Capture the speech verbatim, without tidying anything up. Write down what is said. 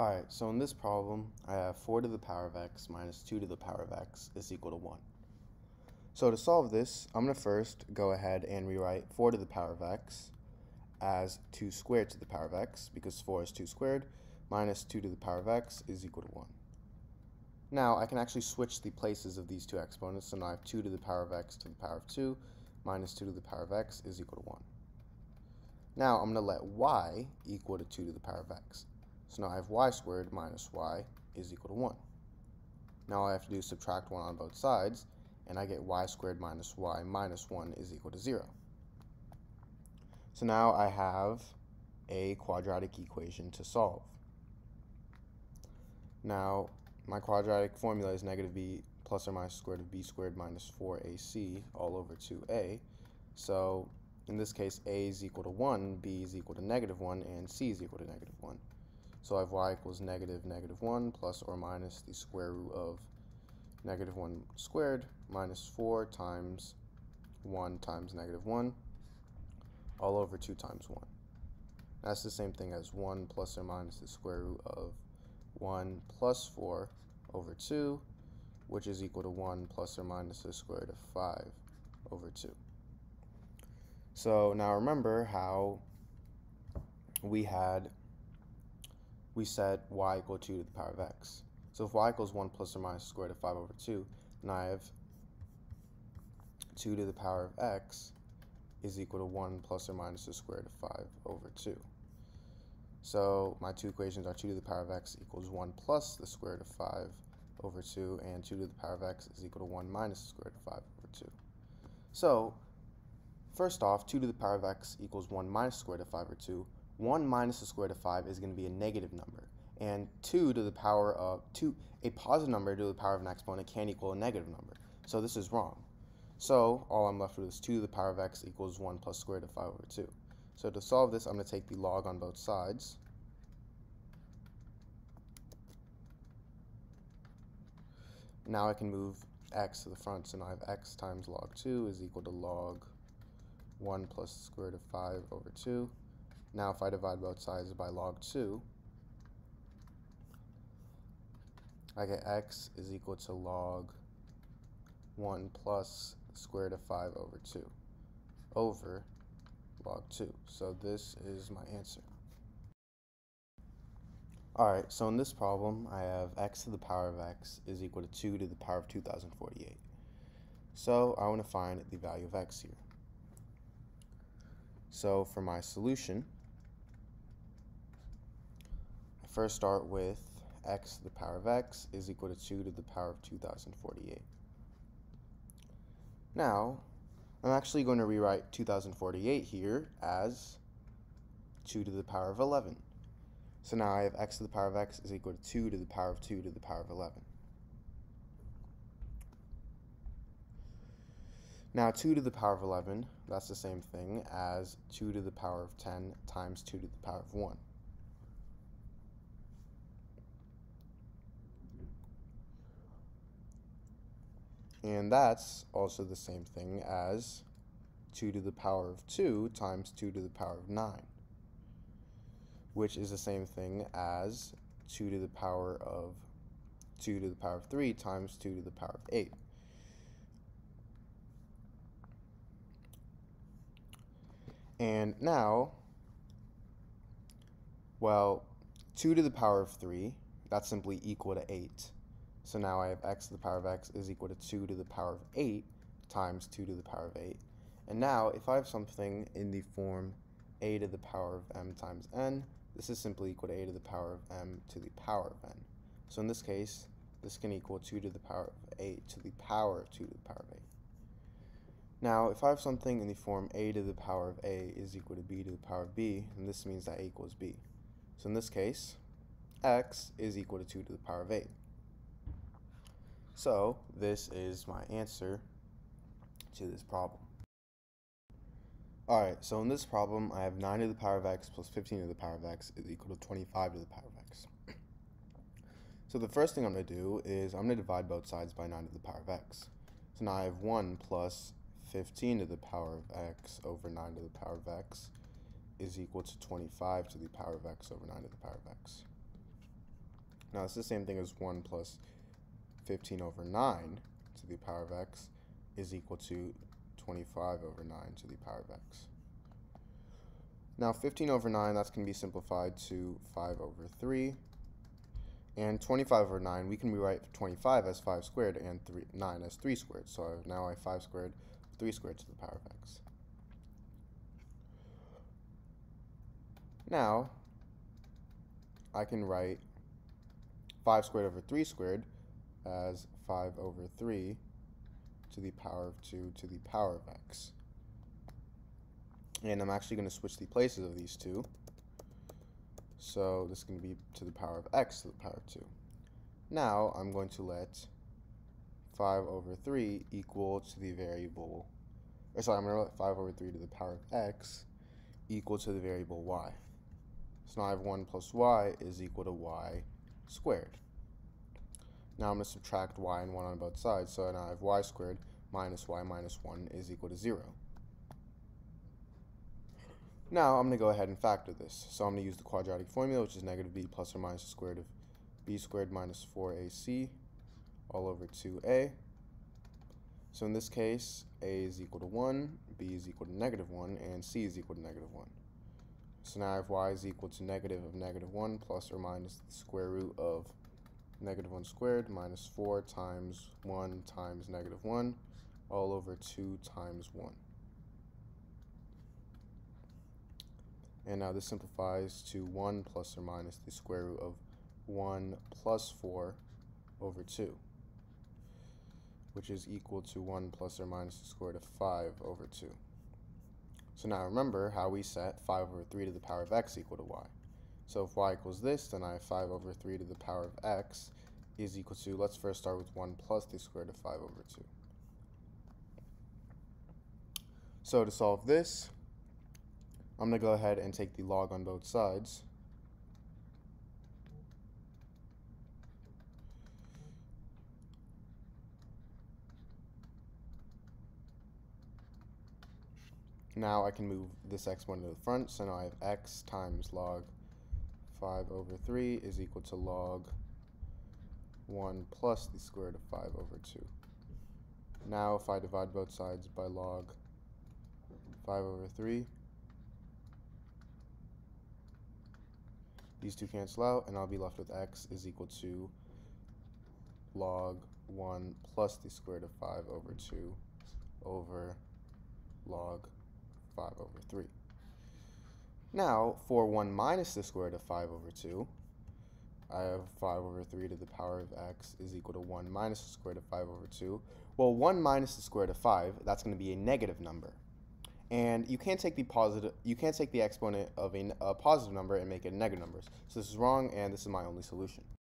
Alright, so in this problem, I have four to the power of x minus two to the power of x is equal to one. So to solve this, I'm going to first go ahead and rewrite four to the power of x as two squared to the power of x, because four is two squared, minus two to the power of x is equal to one. Now, I can actually switch the places of these two exponents, so now I have two to the power of x to the power of two minus two to the power of x is equal to one. Now, I'm going to let y equal to two to the power of x. So now I have y squared minus y is equal to one. Now all I have to do is subtract one on both sides, and I get y squared minus y minus one is equal to zero. So now I have a quadratic equation to solve. Now my quadratic formula is negative b plus or minus square root of b squared minus four a c all over two a. So in this case, a is equal to one, b is equal to negative one, and c is equal to negative one. So I have y equals negative negative one plus or minus the square root of negative one squared minus four times one times negative one all over two times one. That's the same thing as one plus or minus the square root of one plus four over two, which is equal to one plus or minus the square root of five over two. So now remember how we had we set y equal to two to the power of x. So if y equals one plus or minus the square root of five over two, then I have two to the power of x is equal to one plus or minus the square root of five over two. So my two equations are two to the power of x equals one plus the square root of five over two, and two to the power of x is equal to one minus the square root of five over two. So first off, two to the power of x equals one minus the square root of five over two. one minus the square root of five is going to be a negative number, and two to the power of two, a positive number to the power of an exponent can't equal a negative number. So this is wrong. So all I'm left with is two to the power of x equals one plus square root of five over two. So to solve this, I'm going to take the log on both sides. Now I can move x to the front, so now I have x times log two is equal to log one plus the square root of five over two. Now if I divide both sides by log two, I get x is equal to log one plus square root of five over two over log two. So this is my answer. Alright, so in this problem I have x to the power of x is equal to two to the power of two thousand forty-eight. So I want to find the value of x here. So for my solution, first start with x to the power of x is equal to two to the power of two thousand forty-eight. Now, I'm actually going to rewrite two thousand forty-eight here as two to the power of eleven. So now I have x to the power of x is equal to two to the power of two to the power of eleven. Now two to the power of eleven, that's the same thing as two to the power of ten times two to the power of one. And that's also the same thing as two to the power of two times two to the power of nine, which is the same thing as two to the power of two to the power of three times two to the power of eight. And now, well, two to the power of three, that's simply equal to eight. So now I have x to the power of x is equal to two to the power of eight times two to the power of eight. And now, if I have something in the form a to the power of m times n, this is simply equal to a to the power of m to the power of n. So in this case, this can equal two to the power of eight to the power of two to the power of eight. Now, if I have something in the form a to the power of a is equal to b to the power of b, then this means that a equals b. So in this case, x is equal to two to the power of eight. So this is my answer to this problem. Alright, so in this problem, I have nine to the power of x plus fifteen to the power of x is equal to twenty-five to the power of x. So the first thing I'm going to do is I'm going to divide both sides by nine to the power of x. So now I have one plus fifteen to the power of x over nine to the power of x is equal to twenty-five to the power of x over nine to the power of x. Now it's the same thing as one plus fifteen over nine to the power of x is equal to twenty-five over nine to the power of x. Now fifteen over nine, that's going to be simplified to five over three. And twenty-five over nine, we can rewrite twenty-five as five squared and three, nine as three squared. So now I have five squared, three squared to the power of x. Now I can write five squared over three squared as five over three to the power of two to the power of x. And I'm actually going to switch the places of these two. So this is going to be to the power of x to the power of two. Now I'm going to let five over three equal to the variable, or sorry, I'm going to let five over three to the power of x equal to the variable y. So now I have one plus y is equal to y squared. Now I'm going to subtract y and one on both sides, so now I have y squared minus y minus one is equal to zero. Now I'm going to go ahead and factor this. So I'm going to use the quadratic formula, which is negative b plus or minus the square root of b squared minus four a c all over two a. So in this case, a is equal to one, b is equal to negative one, and c is equal to negative one. So now I have y is equal to negative of negative one plus or minus the square root of negative one squared minus four times one times negative one all over two times one. And now this simplifies to one plus or minus the square root of one plus four over two, which is equal to one plus or minus the square root of five over two. So now remember how we set five over three to the power of x equal to y. So if y equals this, then I have five over three to the power of x is equal to, let's first start with one plus the square root of five over two. So to solve this, I'm going to go ahead and take the log on both sides. Now I can move this x one to the front, so now I have x times log five over three is equal to log one plus the square root of five over two. Now if I divide both sides by log five over three, these two cancel out, and I'll be left with x is equal to log one plus the square root of five over two over log five over three. Now, for one minus the square root of five over two, I have five over three to the power of x is equal to one minus the square root of five over two. Well, one minus the square root of five, that's going to be a negative number. And you can't take the positive, you can't take the exponent of a, a positive number and make it a negative number. So this is wrong, and this is my only solution.